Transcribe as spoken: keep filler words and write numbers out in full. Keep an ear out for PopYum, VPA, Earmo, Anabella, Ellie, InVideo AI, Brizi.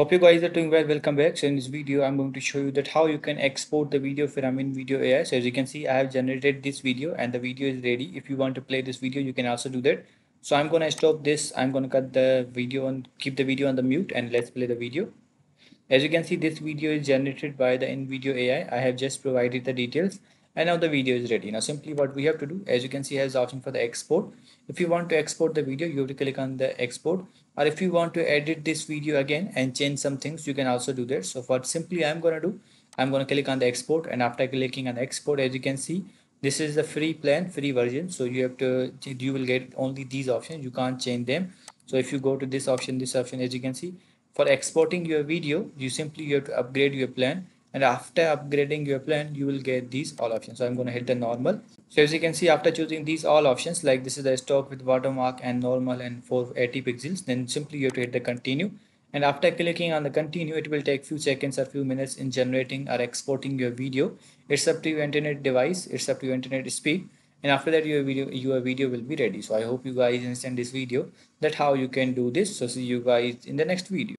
Hope you guys are doing well. Welcome back. So in this video, I'm going to show you that how you can export the video from InVideo A I. So as you can see, I have generated this video and the video is ready. If you want to play this video, you can also do that. So I'm going to stop this. I'm going to cut the video and keep the video on the mute, and let's play the video. As you can see, this video is generated by the InVideo A I. I have just provided the details and now the video is ready. Now simply what we have to do, as you can see, has the option for the export. If you want to export the video, you have to click on the export, or if you want to edit this video again and change some things, you can also do that. So for simply I'm going to do, I'm going to click on the export, and after clicking on the export, as you can see, this is the free plan, free version. So you have to, you will get only these options. You can't change them. So if you go to this option, this option, as you can see, for exporting your video, you simply you have to upgrade your plan. And after upgrading your plan, you will get these all options. So I'm going to hit the normal. So as you can see, after choosing these all options, like this is the stock with watermark and normal and four eighty pixels, then simply you have to hit the continue. And after clicking on the continue, it will take few seconds or few minutes in generating or exporting your video. It's up to your internet device. It's up to your internet speed. And after that, your video, your video will be ready. So I hope you guys understand this video, that how you can do this. So see you guys in the next video.